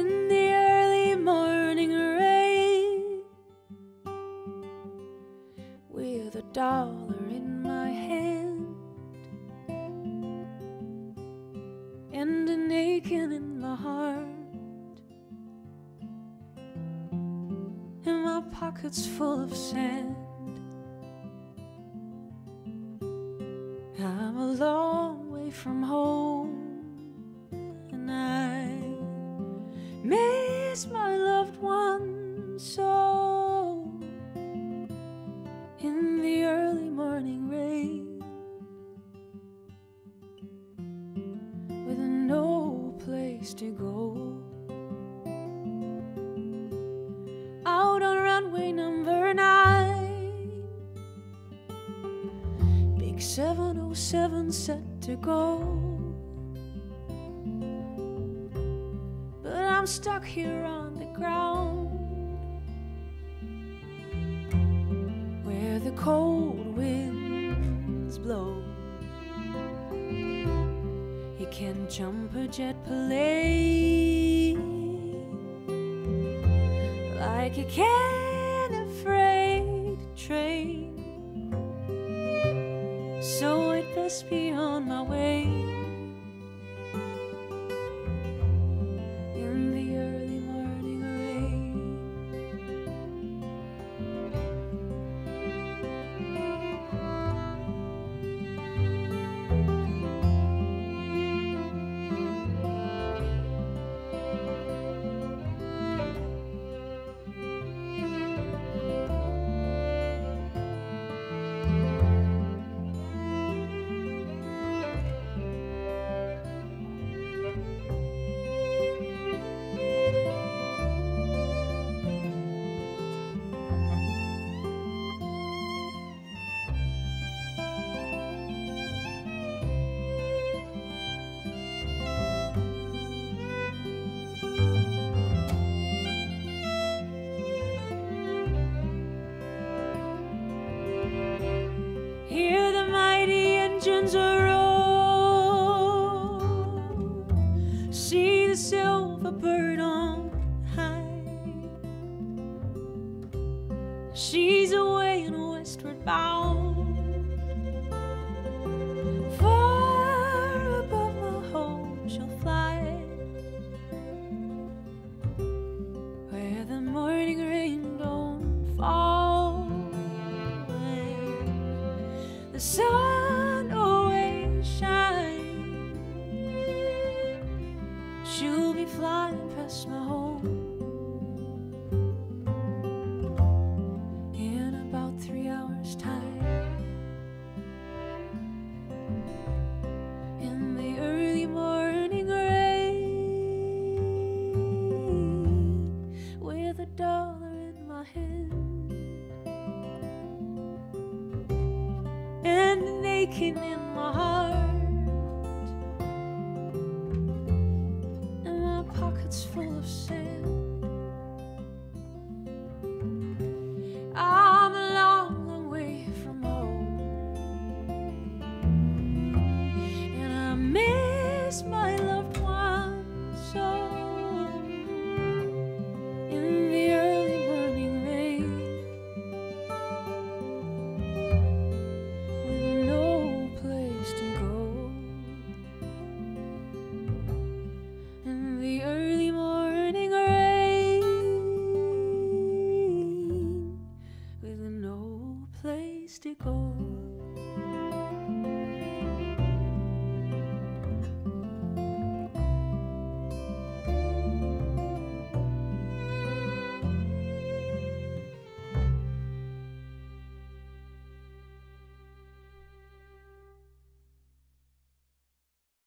in the early morning rain, with a dollar in my hand and an aching in my heart, and my pockets full of sand. I'm a long way from home, and I miss my loved ones so. In the early morning rain, with no place to go, out on runway number 9, big 707 set to go. I'm stuck here on the ground, where the cold winds blow. You can't jump a jet plane like you can a freight train, so it must be on my way. See the silver bird on high. She's away and westward bound, far above my home she'll fly, where the morning rain don't fall, and the sun always shines. She'll be flying past my home in about 3 hours' time. In the early morning rain, with a dollar in my hand and an aching in my heart, pockets full of sand. I'm a long, long way from home, and I miss my loved one so. In the early morning rain, with no place to go. Stick on.